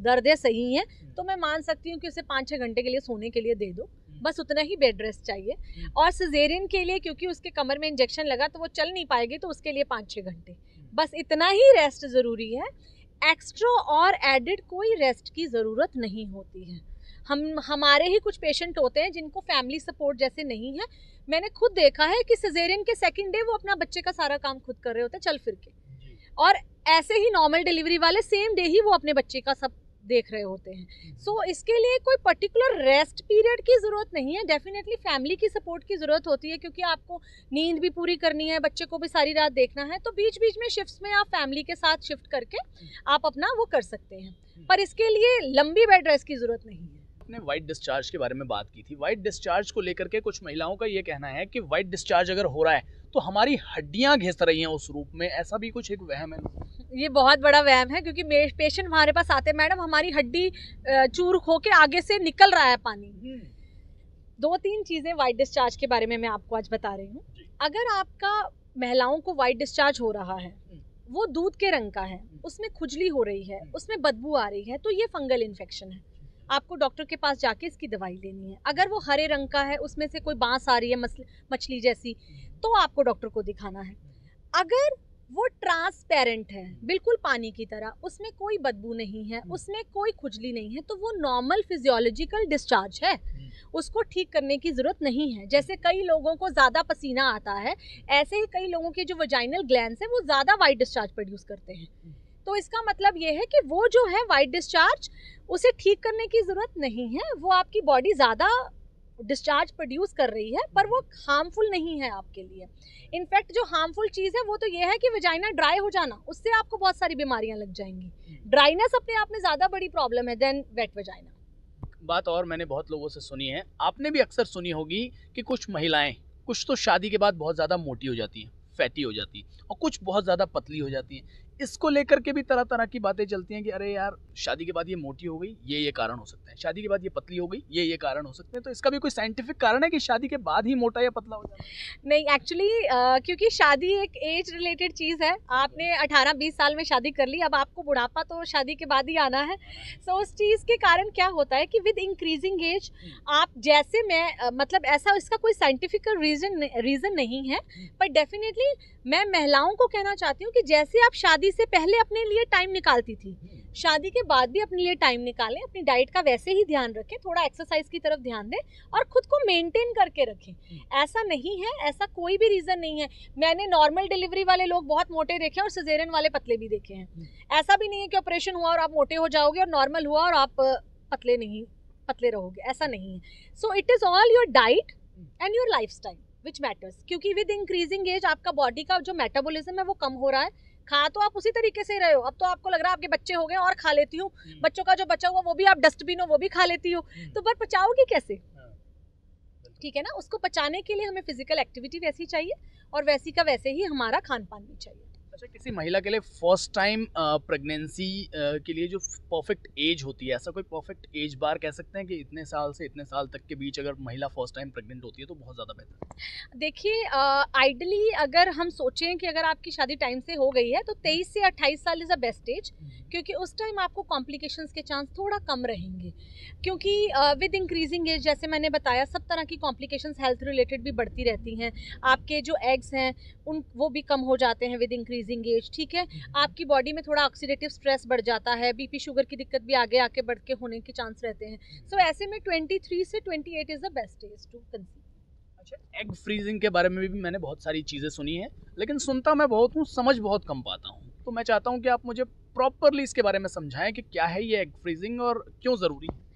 दर्दें सही हैं, तो मैं मान सकती हूँ कि उसे 5-6 घंटे के लिए सोने के लिए दे दो, बस उतना ही बेड रेस्ट चाहिए। और सिजेरियन के लिए क्योंकि उसके कमर में इंजेक्शन लगा तो वो चल नहीं पाएगी, तो उसके लिए 5-6 घंटे, बस इतना ही रेस्ट ज़रूरी है। एक्स्ट्रा और एडिड कोई रेस्ट की ज़रूरत नहीं होती है। हमारे ही कुछ पेशेंट होते हैं जिनको फैमिली सपोर्ट जैसे नहीं है, मैंने खुद देखा है कि सिजेरियन के 2nd डे वो अपना बच्चे का सारा काम खुद कर रहे होते हैं चल फिर के, और ऐसे ही नॉर्मल डिलीवरी वाले सेम डे ही वो अपने बच्चे का सब देख रहे होते हैं। सो इसके लिए कोई पर्टिकुलर रेस्ट पीरियड की ज़रूरत नहीं है। डेफिनेटली फैमिली की सपोर्ट की ज़रूरत होती है, क्योंकि आपको नींद भी पूरी करनी है, बच्चे को भी सारी रात देखना है, तो बीच बीच में शिफ्ट्स में आप फैमिली के साथ शिफ्ट करके आप अपना वो कर सकते हैं, पर इसके लिए लंबी बेड रेस्ट की ज़रूरत नहीं है। आपने वाइट डिस्चार्ज के बारे में बात की थी। वाइट डिस्चार्ज को लेकर के कुछ महिलाओं का ये कहना है कि वाइट डिस्चार्ज अगर हो रहा है तो हमारी हड्डियां घिस रही हैं उस रूप में, ऐसा भी कुछ एक वहम है? ये बहुत बड़ा वहम है, क्योंकि पेशेंट हमारे पास आते हैं, मैडम हमारी हड्डी चूर होके आगे से निकल रहा है पानी। दो तीन चीज़ें वाइट डिस्चार्ज के बारे में मैं आपको आज बता रही हूँ। अगर आपका महिलाओं को वाइट डिस्चार्ज हो रहा है, वो दूध के रंग का है, उसमें खुजली हो रही है, उसमें बदबू आ रही है, तो ये फंगल इन्फेक्शन है। आपको डॉक्टर के पास जाके इसकी दवाई लेनी है। अगर वो हरे रंग का है, उसमें से कोई बांस आ रही है मछली जैसी, तो आपको डॉक्टर को दिखाना है। अगर वो ट्रांसपेरेंट है, बिल्कुल पानी की तरह, उसमें कोई बदबू नहीं है, उसमें कोई खुजली नहीं है, तो वो नॉर्मल फिजियोलॉजिकल डिस्चार्ज है, उसको ठीक करने की ज़रूरत नहीं है। जैसे कई लोगों को ज़्यादा पसीना आता है, ऐसे ही कई लोगों के जो वजाइनल ग्लैंड्स हैं वो ज़्यादा वाइट डिस्चार्ज प्रोड्यूस करते हैं। तो इसका मतलब ये है कि वो जो है वाइट डिस्चार्ज, उसे ठीक करने की ज़रूरत नहीं है। वो आपकी बॉडी ज़्यादा डिस्चार्ज प्रोड्यूस कर रही है, पर वो हार्मफुल नहीं है आपके लिए। इनफैक्ट जो हार्मफुल चीज़ है वो तो ये है कि वजाइना ड्राई हो जाना, उससे आपको बहुत सारी बीमारियां लग जाएंगी। ड्राइनेस अपने आप में ज़्यादा बड़ी प्रॉब्लम है देन वेट वजाइना। बात और मैंने बहुत लोगों से सुनी है, आपने भी अक्सर सुनी होगी कि कुछ महिलाएं कुछ तो शादी के बाद बहुत ज़्यादा मोटी हो जाती हैं, फैटी हो जाती हैं, और कुछ बहुत ज़्यादा पतली हो जाती हैं। इसको लेकर के भी तरह तरह की बातें चलती हैं कि अरे यार शादी के बाद ये मोटी हो गई, ये कारण हो सकते हैं, शादी के बाद ये पतली हो गई, ये कारण हो सकते हैं। तो इसका भी कोई साइंटिफिक कारण है कि शादी के बाद ही मोटा या पतला हो जाए? नहीं, एक्चुअली क्योंकि शादी एक एज रिलेटेड चीज़ है। आपने 18-20 साल में शादी कर ली, अब आपको बुढ़ापा तो शादी के बाद ही आना है। सो उस चीज़ के कारण क्या होता है कि विद इंक्रीजिंग एज आप जैसे मैं मतलब ऐसा इसका कोई साइंटिफिक रीज़न नहीं है, पर डेफिनेटली मैं महिलाओं को कहना चाहती हूँ कि जैसे आप शादी से पहले अपने लिए टाइम निकालती थी, शादी के बाद भी अपने लिए टाइम निकालें, अपनी डाइट का वैसे ही ध्यान रखें, थोड़ा एक्सरसाइज की तरफ ध्यान दें और ख़ुद को मेंटेन करके रखें। ऐसा नहीं है, ऐसा कोई भी रीज़न नहीं है। मैंने नॉर्मल डिलीवरी वाले लोग बहुत मोटे देखे हैं और सिजेरियन वाले पतले भी देखे हैं। ऐसा भी नहीं है कि ऑपरेशन हुआ और आप मोटे हो जाओगे और नॉर्मल हुआ और आप पतले रहोगे, ऐसा नहीं है। So it is all your diet and your lifestyle which matters, क्योंकि विद इंक्रीजिंग एज आपका बॉडी का जो मेटाबॉलिज्म है वो कम हो रहा है। खा तो आप उसी तरीके से रहे हो, अब तो आपको लग रहा है आपके बच्चे हो गए और खा लेती हूँ, बच्चों का जो बचा हुआ वो भी आप डस्टबिन हो वो भी खा लेती हो, तो पर पचाओगी कैसे? ठीक है ना, उसको पचाने के लिए हमें फिजिकल एक्टिविटी वैसी चाहिए और वैसी का वैसे ही हमारा खान पान भी चाहिए। अच्छा, किसी महिला के लिए फर्स्ट टाइम प्रेगनेंसी के लिए जो परफेक्ट एज होती है, ऐसा कोई परफेक्ट एज बार कह सकते हैं कि इतने साल से इतने साल तक के बीच अगर महिला फर्स्ट टाइम प्रेग्नेंट होती है तो बहुत ज़्यादा बेहतर? देखिए आइडली अगर हम सोचें कि अगर आपकी शादी टाइम से हो गई है तो 23 से 28 साल इज़ अ बेस्ट एज, क्योंकि उस टाइम आपको कॉम्प्लिकेशंस के चांस थोड़ा कम रहेंगे, क्योंकि विद इंक्रीजिंग एज जैसे मैंने बताया सब तरह की कॉम्प्लिकेशंस हेल्थ रिलेटेड भी बढ़ती रहती हैं। आपके जो एग्स हैं उन वो भी कम हो जाते हैं विद इंक्रीजिंग एज, ठीक है। आपकी बॉडी में थोड़ा ऑक्सीडेटिव स्ट्रेस बढ़ जाता है, बीपी शुगर की दिक्कत भी आगे आके बढ़ के होने के चांस रहते हैं। सो ऐसे में 23 से 28 is the best age to conceive. Egg freezing के बारे में भी मैंने बहुत सारी चीज़ें सुनी हैं, लेकिन सुनता मैं बहुत हूँ, समझ बहुत कम पाता हूँ। तो मैं चाहता हूँ कि आप मुझे प्रॉपरली इसके बारे में समझाएं कि क्या है ये एग फ्रीजिंग और क्यों ज़रूरी है।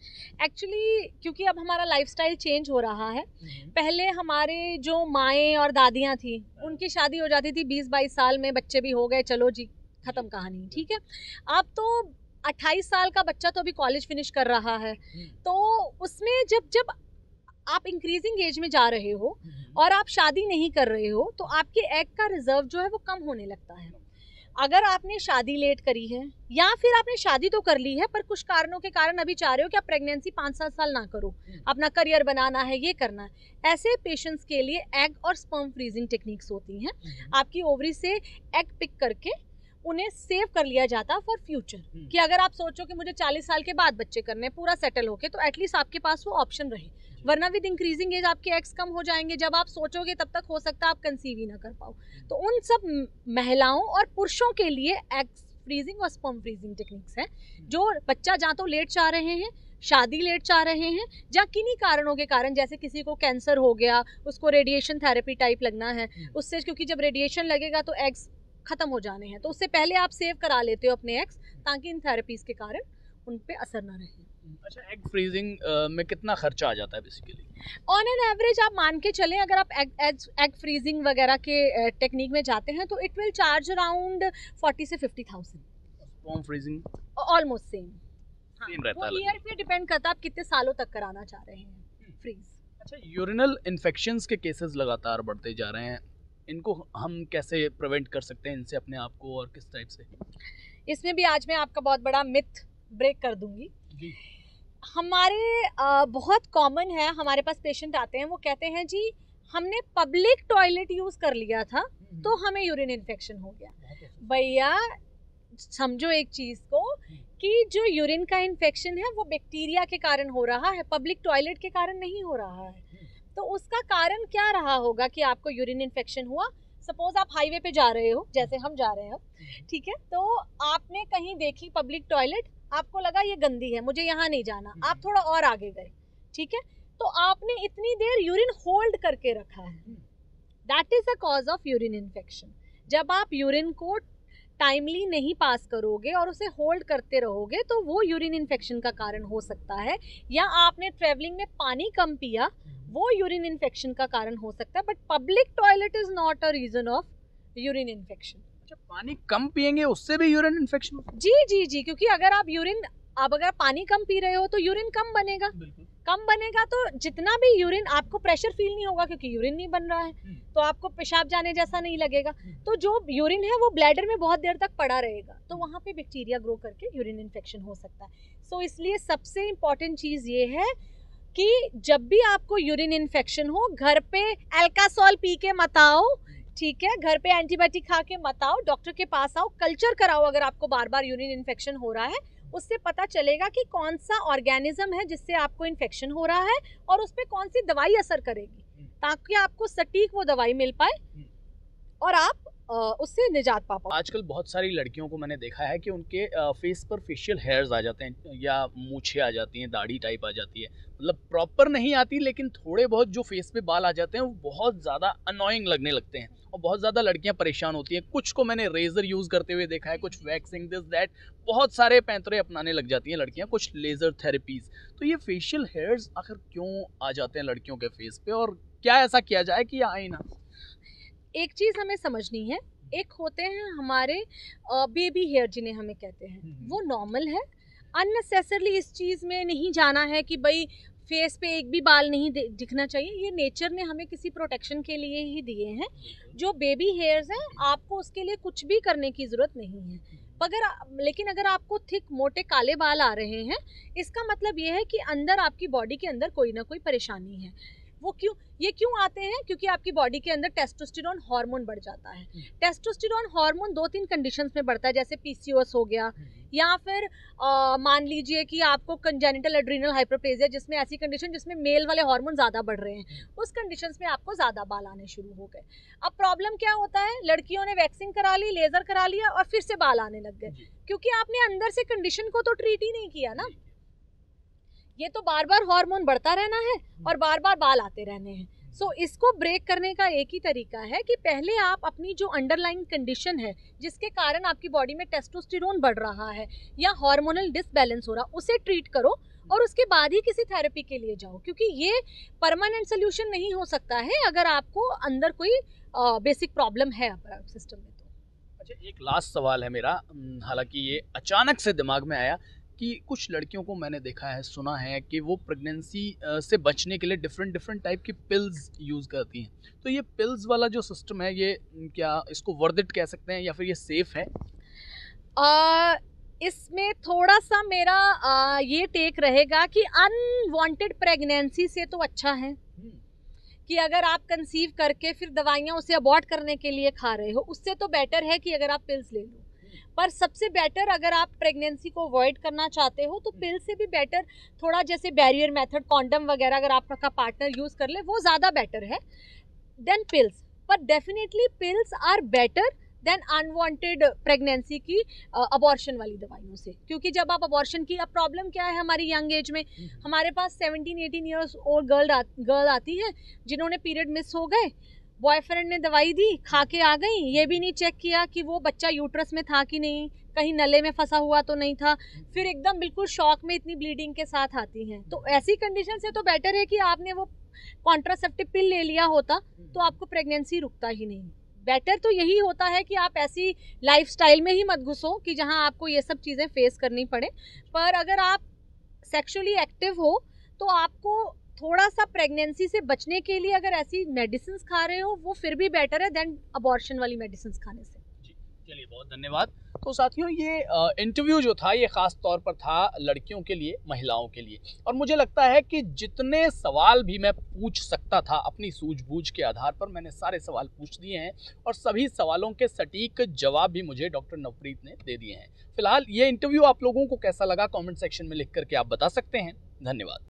एक्चुअली क्योंकि अब हमारा लाइफस्टाइल चेंज हो रहा है। पहले हमारे जो माएँ और दादियाँ थी उनकी शादी हो जाती थी 20-22 साल में, बच्चे भी हो गए, चलो जी ख़त्म कहानी, ठीक है। अब तो 28 साल का बच्चा तो अभी कॉलेज फिनिश कर रहा है, तो उसमें जब जब आप इंक्रीजिंग एज में जा रहे हो और आप शादी नहीं कर रहे हो तो आपके एग का रिजर्व जो है वो कम होने लगता है। अगर आपने शादी लेट करी है या फिर आपने शादी तो कर ली है पर कुछ कारणों के कारण अभी चाह रहे हो कि आप प्रेगनेंसी 5-7 साल ना करो, अपना करियर बनाना है, ये करना है, ऐसे पेशेंट्स के लिए एग और स्पर्म फ्रीजिंग टेक्निक्स होती हैं। आपकी ओवरी से एग पिक करके उन्हें सेव कर लिया जाता फॉर फ्यूचर, कि अगर आप सोचो कि मुझे 40 साल के बाद बच्चे करने, पूरा सेटल होके, तो एटलीस्ट आपके पास वो ऑप्शन रहे। वरना विद इंक्रीजिंग एज आपके एग्स कम हो जाएंगे, जब आप सोचोगे तब तक हो सकता है आप कंसीव ही ना कर पाओ। तो उन सब महिलाओं और पुरुषों के लिए एग्स फ्रीजिंग और स्पर्म फ्रीजिंग टेक्निक्स हैं। जो बच्चा जहाँ तो लेट चाह रहे हैं, शादी लेट चाह रहे हैं, या किन्हीं कारणों के कारण, जैसे किसी को कैंसर हो गया, उसको रेडिएशन थेरेपी टाइप लगना है, उससे क्योंकि जब रेडिएशन लगेगा तो एग्स ख़त्म हो जाने हैं, तो उससे पहले आप सेव करा लेते हो अपने एग्स, ताकि इन थेरेपीज़ के कारण उन पे असर ना रहे। अच्छा, एग फ्रीजिंग में कितना खर्चा आ जाता है बेसिकली? ऑन एन एवरेज आप मान के चलें, अगर आप एग फ्रीजिंग वगैरह के टेक्निक में जाते हैं तो इट विल चार्ज अराउंड 40 से 50,000। Sperm freezing almost same, same रहता है। ईयर पे डिपेंड करता है आप कितने सालों तक कराना चाह रहे हैं फ्रीज। अच्छा, यूरिनल इन्फेक्शंस के केसेस लगातार बढ़ते जा रहे हैं, इनको हम कैसे प्रिवेंट कर सकते हैं इनसे अपने आप को और किस टाइप से? इसमें भी आज मैं आपका बहुत बड़ा मिथ ब्रेक कर दूंगी। हमारे बहुत कॉमन है, हमारे पास पेशेंट आते हैं वो कहते हैं जी हमने पब्लिक टॉयलेट यूज़ कर लिया था तो हमें यूरिन इन्फेक्शन हो गया। भैया समझो एक चीज़ को कि जो यूरिन का इन्फेक्शन है वो बैक्टीरिया के कारण हो रहा है, पब्लिक टॉयलेट के कारण नहीं हो रहा है। तो उसका कारण क्या रहा होगा कि आपको यूरिन इन्फेक्शन हुआ? सपोज आप हाईवे पे जा रहे हो, जैसे हम जा रहे हो, ठीक है, तो आपने कहीं देखी पब्लिक टॉयलेट, आपको लगा ये गंदी है मुझे यहाँ नहीं जाना, आप थोड़ा और आगे गए, ठीक है, तो आपने इतनी देर यूरिन होल्ड करके रखा है, that is the cause of urine infection. जब आप यूरिन को टाइमली नहीं पास करोगे और उसे होल्ड करते रहोगे तो वो यूरिन इन्फेक्शन का कारण हो सकता है, या आपने ट्रेवलिंग में पानी कम पिया वो यूरिन इन्फेक्शन का कारण हो सकता है, but public toilet is not a reason of urine infection. पानी कम पिएंगे उससे भी यूरिन इन्फेक्शन? जी जी जी, क्योंकि अगर आप अगर पानी कम पी रहे हो तो यूरिन कम बनेगा, कम बनेगा तो जितना भी यूरिन, आपको प्रेशर फील नहीं होगा क्योंकि यूरिन नहीं बन रहा है, तो आपको पेशाब जाने जैसा नहीं लगेगा, तो जो यूरिन है वो ब्लैडर में बहुत देर तक पड़ा रहेगा, तो वहाँ पे बैक्टीरिया ग्रो करके यूरिन इन्फेक्शन हो सकता है। सो इसलिए सबसे इम्पॉर्टेंट चीज़ ये है कि जब भी आपको यूरिन इन्फेक्शन हो घर पे अल्कासॉल पी के मत आओ, ठीक है, घर पे एंटीबायोटिक खा के मत आओ, डॉक्टर के पास आओ, कल्चर कराओ अगर आपको बार बार यूरिन इन्फेक्शन हो रहा है, उससे पता चलेगा कि कौन सा ऑर्गेनिज्म है जिससे आपको इन्फेक्शन हो रहा है और उस पर कौन सी दवाई असर करेगी, ताकि आपको सटीक वो दवाई मिल पाए और आप उससे निजात पा पाओ। आजकल बहुत सारी लड़कियों को मैंने देखा है कि उनके फेस पर फेशियल हेयर्स आ जाते हैं या मूछें आ जाती हैं, दाढ़ी टाइप आ जाती है, मतलब प्रॉपर नहीं आती लेकिन थोड़े बहुत जो फेस पे बाल आ जाते हैं वो बहुत ज़्यादा अनोइंग लगने लगते हैं और बहुत ज़्यादा लड़कियां परेशान होती हैं। कुछ को मैंने रेज़र यूज़ करते हुए देखा है, कुछ वैक्सिंग, दिस दैट, बहुत सारे पैंतरे अपनाने लग जाती हैं लड़कियां, कुछ लेज़र थेरेपीज़। तो ये फेशियल हेयर्स आखिर क्यों आ जाते हैं लड़कियों के फेस पे और क्या ऐसा किया जाए कि आए ना? एक चीज़ हमें समझनी है, एक होते हैं हमारे बेबी हेयर जिन्हें हमें कहते हैं, वो नॉर्मल है, अननेसेसरली इस चीज़ में नहीं जाना है कि भाई फेस पे एक भी बाल नहीं दिखना चाहिए, ये नेचर ने हमें किसी प्रोटेक्शन के लिए ही दिए हैं। जो बेबी हेयर्स हैं आपको उसके लिए कुछ भी करने की ज़रूरत नहीं है, अगर लेकिन अगर आपको थिक मोटे काले बाल आ रहे हैं इसका मतलब ये है कि अंदर आपकी बॉडी के अंदर कोई ना कोई परेशानी है। वो क्यों, ये क्यों आते हैं? क्योंकि आपकी बॉडी के अंदर टेस्टोस्टेरोन हार्मोन बढ़ जाता है। टेस्टोस्टेरोन हार्मोन 2-3 कंडीशंस में बढ़ता है, जैसे पीसीओएस हो गया, या फिर मान लीजिए कि आपको कंजेनिटल एड्रीनल हाइपरप्लेजिया, जिसमें ऐसी कंडीशन जिसमें मेल वाले हार्मोन ज़्यादा बढ़ रहे हैं, उस कंडीशंस में आपको ज़्यादा बाल आने शुरू हो गए। अब प्रॉब्लम क्या होता है, लड़कियों ने वैक्सिंग करा ली, लेज़र करा लिया और फिर से बाल आने लग गए, क्योंकि आपने अंदर से कंडीशन को तो ट्रीट ही नहीं किया ना। ये तो बार बार हार्मोन बढ़ता रहना है और बार बार बाल आते रहने हैं। सो इसको ब्रेक करने का एक ही तरीका है कि पहले आप अपनी जो अंडरलाइन कंडीशन है जिसके कारण आपकी बॉडी में टेस्टोस्टेरोन बढ़ रहा है या हार्मोनल डिसबैलेंस हो रहा है, उसे ट्रीट करो और उसके बाद ही किसी थेरेपी के लिए जाओ, क्योंकि ये परमानेंट सोल्यूशन नहीं हो सकता है अगर आपको अंदर कोई बेसिक प्रॉब्लम है सिस्टम में। तो अच्छा, एक लास्ट सवाल है मेरा, हालाँकि ये अचानक से दिमाग में आया कि कुछ लड़कियों को मैंने देखा है, सुना है कि वो प्रेगनेंसी से बचने के लिए डिफरेंट टाइप की पिल्स यूज़ करती हैं, तो ये पिल्स वाला जो सिस्टम है ये क्या इसको वर्थ इट कह सकते हैं या फिर ये सेफ़ है? इसमें थोड़ा सा मेरा ये टेक रहेगा कि अनवांटेड प्रेगनेंसी से तो अच्छा है कि अगर आप कंसीव करके फिर दवाइयाँ उसे अबॉर्ट करने के लिए खा रहे हो, उससे तो बेटर है कि अगर आप पिल्स ले लो। पर सबसे बेटर अगर आप प्रेगनेंसी को अवॉइड करना चाहते हो तो पिल से भी बेटर थोड़ा, जैसे बैरियर मेथड, कॉन्डम वगैरह अगर आपका पार्टनर यूज़ कर ले वो ज़्यादा बेटर है देन पिल्स। पर definitely pills are better than unwanted pregnancy की अबॉर्शन वाली दवाइयों से, क्योंकि जब आप अबॉर्शन की, अब प्रॉब्लम क्या है हमारी यंग एज में, हमारे पास 17-18 ईयर्स ओल्ड गर्ल आती हैं जिन्होंने पीरियड मिस हो गए, बॉयफ्रेंड ने दवाई दी, खा के आ गई, ये भी नहीं चेक किया कि वो बच्चा यूट्रस में था कि नहीं, कहीं नले में फंसा हुआ तो नहीं था, फिर एकदम बिल्कुल शॉक में इतनी ब्लीडिंग के साथ आती हैं। तो ऐसी कंडीशन से तो बेटर है कि आपने वो कॉन्ट्रासेप्टिव पिल ले लिया होता तो आपको प्रेगनेंसी रुकता ही नहीं। बेटर तो यही होता है कि आप ऐसी लाइफस्टाइल में ही मत घुसो कि जहाँ आपको ये सब चीज़ें फेस करनी पड़े। पर अगर आप सेक्सुअली एक्टिव हो तो आपको थोड़ा सा प्रेगनेंसी से बचने के लिए अगर ऐसी मेडिसिन खा रहे हो वो फिर भी बेटर है देन अबॉर्शन वाली मेडिसिन खाने से। चलिए बहुत धन्यवाद। तो साथियों ये इंटरव्यू जो था ये ख़ास तौर पर था लड़कियों के लिए, महिलाओं के लिए, और मुझे लगता है कि जितने सवाल भी मैं पूछ सकता था अपनी सूझबूझ के आधार पर मैंने सारे सवाल पूछ दिए हैं और सभी सवालों के सटीक जवाब भी मुझे डॉक्टर नवप्रीत ने दे दिए हैं। फिलहाल ये इंटरव्यू आप लोगों को कैसा लगा कॉमेंट सेक्शन में लिख करके आप बता सकते हैं। धन्यवाद।